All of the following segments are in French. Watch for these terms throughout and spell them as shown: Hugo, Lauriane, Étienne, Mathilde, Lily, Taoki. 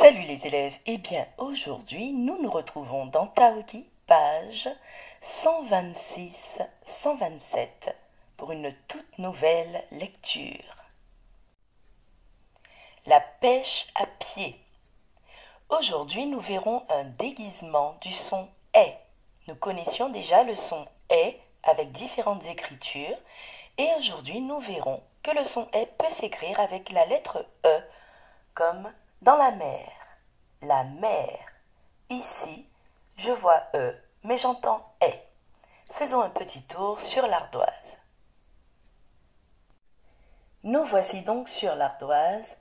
Salut les élèves, et bien aujourd'hui nous nous retrouvons dans Taoki, page 126-127 pour une toute nouvelle lecture. La pêche à pied. Aujourd'hui nous verrons un déguisement du son « est ». Nous connaissions déjà le son « est » avec différentes écritures et aujourd'hui nous verrons que le son « est » peut s'écrire avec la lettre « e » comme dans la mer. La mer. Ici, je vois « e » mais j'entends « est ». Faisons un petit tour sur l'ardoise. Nous voici donc sur l'ardoise.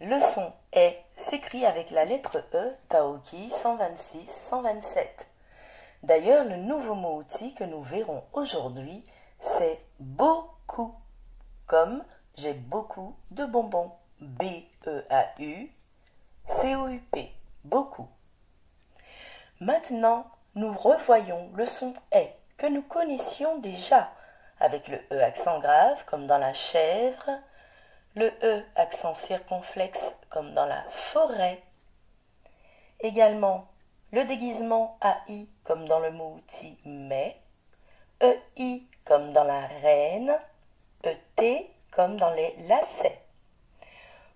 Le son « est » s'écrit avec la lettre « e » Taoki 126-127. D'ailleurs, le nouveau mot-outil que nous verrons aujourd'hui, c'est « beaucoup », comme « j'ai beaucoup de bonbons ». B-E-A-U-C-O-U-P, beaucoup. Maintenant, nous revoyons le son « est » que nous connaissions déjà, avec le « e » accent grave, comme dans la chèvre, le « e » accent circonflexe, comme dans la forêt. Également, le déguisement « ai » comme dans le mot outil « mais », « ei » comme dans la reine, « et » comme dans les lacets.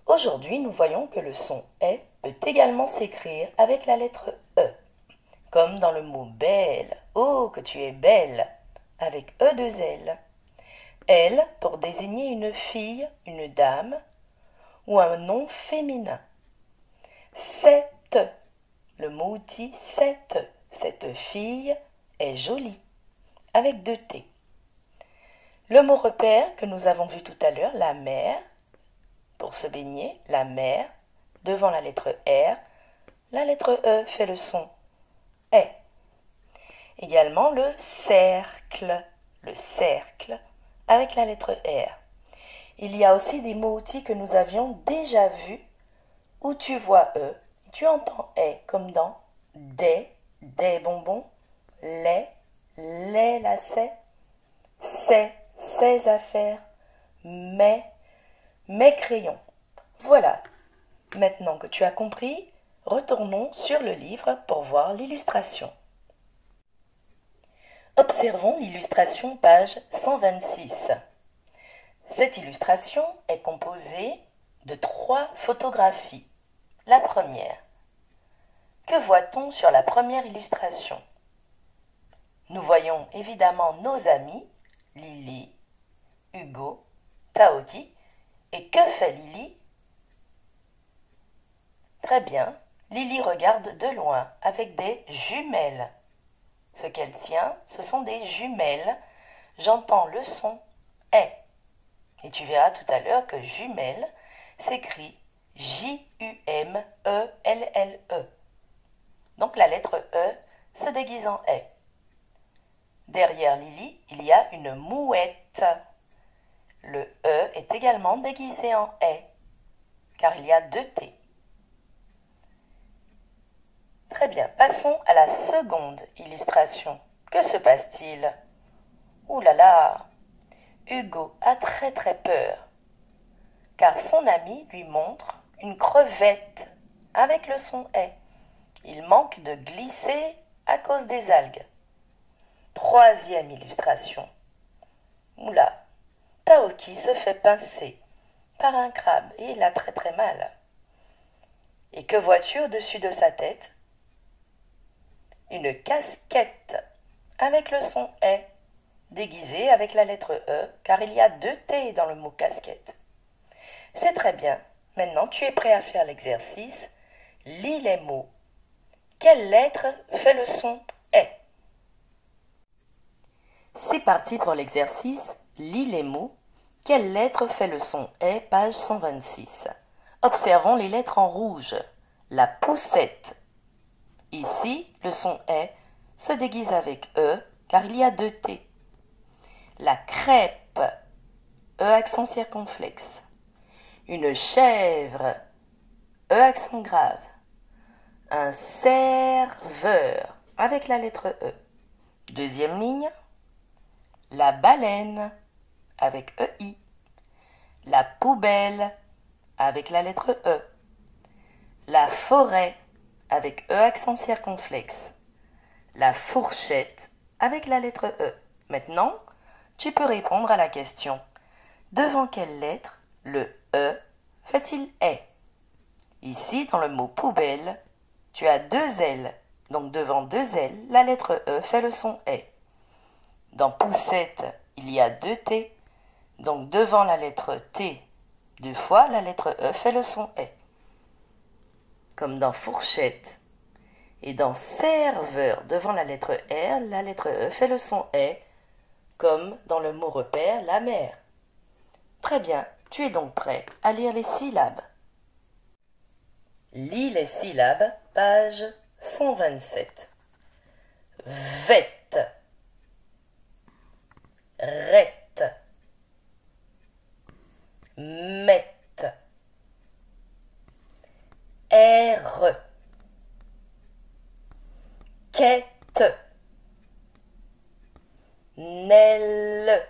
Aujourd'hui, nous voyons que le son « est » peut également s'écrire avec la lettre « e », comme dans le mot « belle », « oh, que tu es belle », avec « e2l ». « Elle » pour désigner une fille, une dame, ou un nom féminin. « Cette », le mot outil « cette », cette fille est jolie, avec deux « t ». Le mot repère que nous avons vu tout à l'heure, « la mer », pour se baigner, la mer, devant la lettre R, la lettre E fait le son « est ». Également le cercle avec la lettre R. Il y a aussi des mots-outils que nous avions déjà vus, où tu vois « e », tu entends « est » comme dans « des bonbons »,« les lacets »,« ses affaires », »,« mais », mes crayons. Voilà. Maintenant que tu as compris, retournons sur le livre pour voir l'illustration. Observons l'illustration page 126. Cette illustration est composée de trois photographies. La première. Que voit-on sur la première illustration? Nous voyons évidemment nos amis, Lily, Hugo, Taoki. Et que fait Lily? Très bien, Lily regarde de loin avec des jumelles. Ce qu'elle tient, ce sont des jumelles. J'entends le son « est ». Et tu verras tout à l'heure que « jumelles » s'écrit « J-U-M-E-L-L-E ». Donc la lettre « e » se déguise en « est ». Derrière Lily, il y a une mouette. Le « e » est également déguisé en « est », car il y a deux « t ». Très bien, passons à la seconde illustration. Que se passe-t-il? Ouh là là! Hugo a très peur, car son ami lui montre une crevette avec le son « est ». Il manque de glisser à cause des algues. Troisième illustration. Ouh là! Taoki se fait pincer par un crabe et il a très mal. Et que vois-tu au-dessus de sa tête? Une casquette avec le son « est » déguisée avec la lettre « e » car il y a deux « t » dans le mot « casquette ». C'est très bien. Maintenant, tu es prêt à faire l'exercice. Lis les mots. Quelle lettre fait le son « est » ? C'est parti pour l'exercice. Lis les mots. Quelle lettre fait le son « est » page 126. Observons les lettres en rouge. La poussette. Ici, le son « est » se déguise avec « e » car il y a deux « t ». La crêpe. « E » accent circonflexe. Une chèvre. « E » accent grave. Un serveur avec la lettre « e ». Deuxième ligne. La baleine. Avec EI. La poubelle, avec la lettre E. la forêt avec E accent circonflexe, la fourchette avec la lettre E. Maintenant, tu peux répondre à la question. Devant quelle lettre le E fait-il E? Ici, dans le mot poubelle, tu as deux L. Donc devant deux L, la lettre E fait le son E. Dans poussette, il y a deux T. Donc devant la lettre T, deux fois, la lettre E fait le son E. Comme dans fourchette. Et dans serveur, devant la lettre R, la lettre E fait le son E. Comme dans le mot repère, la mer. Très bien, tu es donc prêt à lire les syllabes. Lis les syllabes, page 127. Vette, rette, mette, erre, quête, nelle,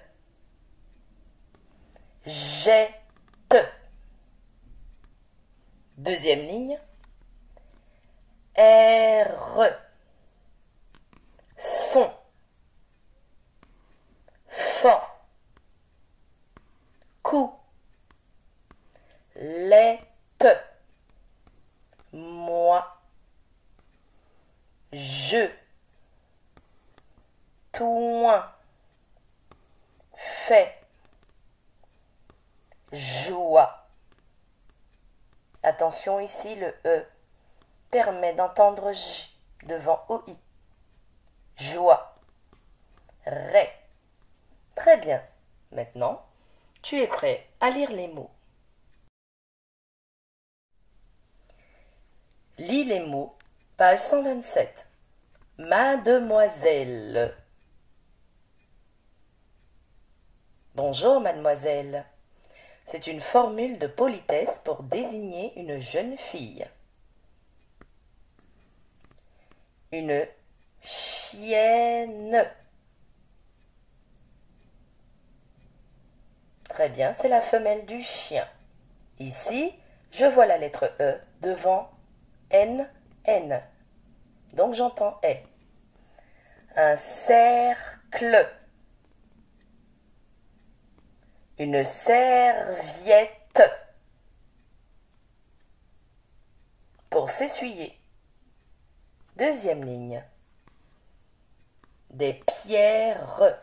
jette. Deuxième ligne. Erre. Son. Fan. Coup. Lette. Moi. Je. Toin. Fait. Joie. Attention ici, le E permet d'entendre J devant OI. Joie. Ré. Très bien. Maintenant, tu es prêt à lire les mots. Lis les mots, page 127. Mademoiselle. Bonjour, mademoiselle. C'est une formule de politesse pour désigner une jeune fille. Une chienne. Très bien, c'est la femelle du chien. Ici, je vois la lettre E devant N, N. Donc j'entends E. Un cercle. Une serviette pour s'essuyer. Deuxième ligne. Des pierres.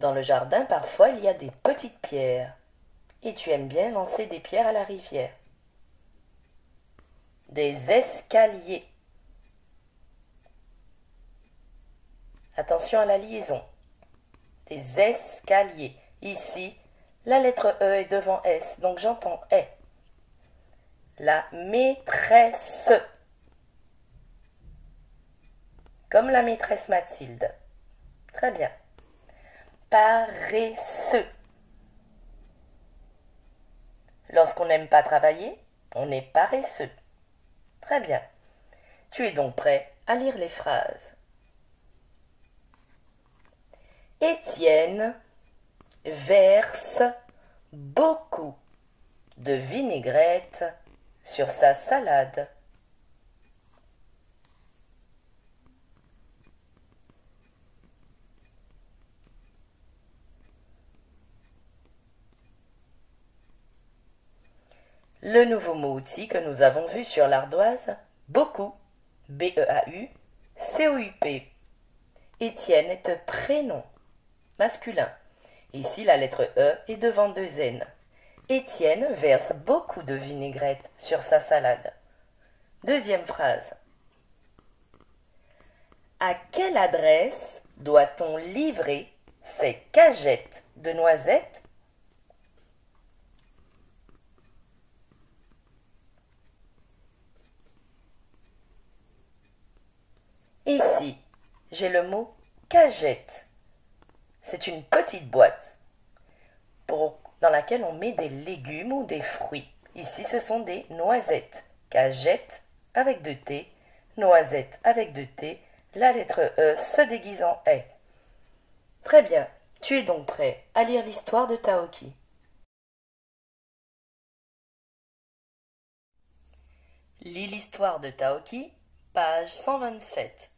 Dans le jardin, parfois, il y a des petites pierres. Et tu aimes bien lancer des pierres à la rivière. Des escaliers. Attention à la liaison. Des escaliers. Ici, la lettre E est devant S, donc j'entends E. La maîtresse. Comme la maîtresse Mathilde. Très bien. Paresseux. Lorsqu'on n'aime pas travailler, on est paresseux. Très bien. Tu es donc prêt à lire les phrases. Étienne verse beaucoup de vinaigrette sur sa salade. Le nouveau mot-outil que nous avons vu sur l'ardoise, beaucoup, B-E-A-U-C-O-U-P. Étienne est un prénom masculin. Ici, la lettre E est devant deux N. Étienne verse beaucoup de vinaigrette sur sa salade. Deuxième phrase. À quelle adresse doit-on livrer ces cagettes de noisettes? Ici, j'ai le mot cagette. C'est une petite boîte dans laquelle on met des légumes ou des fruits. Ici, ce sont des noisettes. Cagette avec deux T, noisette avec deux T, la lettre E se déguise en E. Très bien, tu es donc prêt à lire l'histoire de Taoki. Lis l'histoire de Taoki, page 127.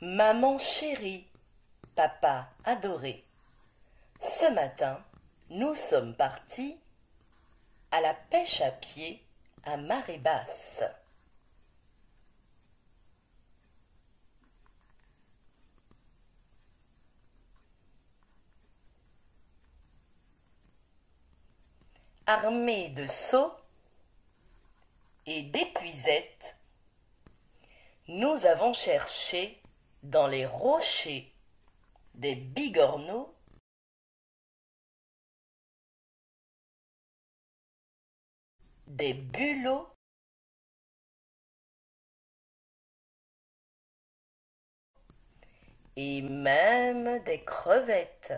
Maman chérie, papa adoré, ce matin, nous sommes partis à la pêche à pied à marée basse. Armés de seaux et d'épuisettes, nous avons cherché dans les rochers des bigorneaux des bulots et même des crevettes.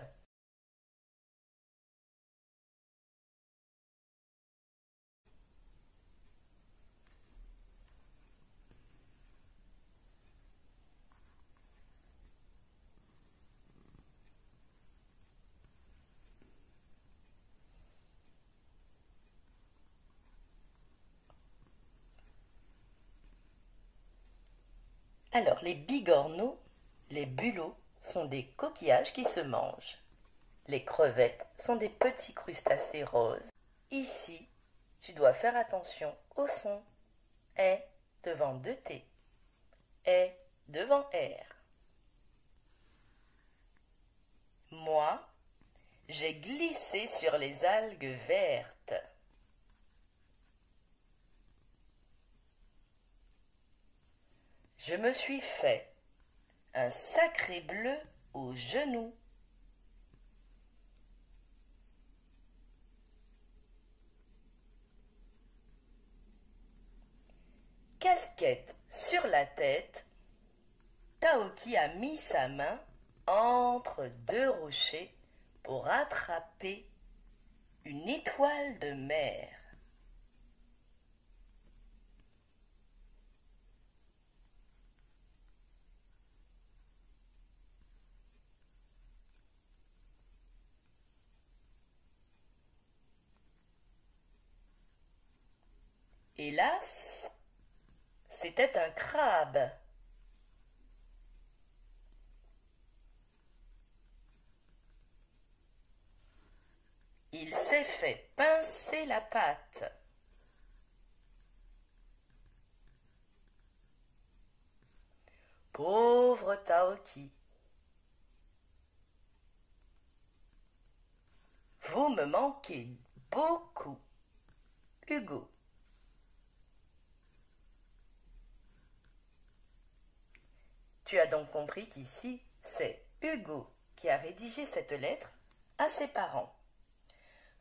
Alors, les bigorneaux, les bulots, sont des coquillages qui se mangent. Les crevettes sont des petits crustacés roses. Ici, tu dois faire attention au son. E devant 2T. E devant R. Moi, j'ai glissé sur les algues vertes. Je me suis fait un sacré bleu aux genoux. Casquette sur la tête, Taoki a mis sa main entre deux rochers pour attraper une étoile de mer. Hélas, c'était un crabe. Il s'est fait pincer la patte. Pauvre Taoki. Vous me manquez beaucoup, Hugo. Tu as donc compris qu'ici, c'est Hugo qui a rédigé cette lettre à ses parents.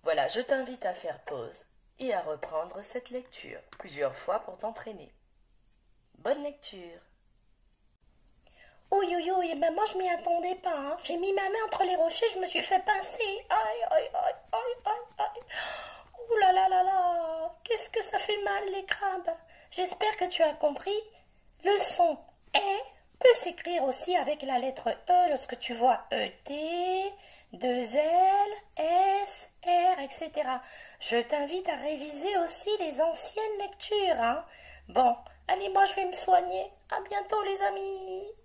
Voilà, je t'invite à faire pause et à reprendre cette lecture plusieurs fois pour t'entraîner. Bonne lecture. Ouïe, ouïe, ouïe, maman, je m'y attendais pas. Hein. J'ai mis ma main entre les rochers, je me suis fait pincer. Aïe, aïe, aïe, aïe, aïe, aïe. Ouh là là là là. Qu'est-ce que ça fait mal, les crabes. J'espère que tu as compris. Le son est... peut s'écrire aussi avec la lettre E lorsque tu vois ET, 2L, S, R, etc. Je t'invite à réviser aussi les anciennes lectures. Hein. Bon, allez, moi je vais me soigner. À bientôt les amis.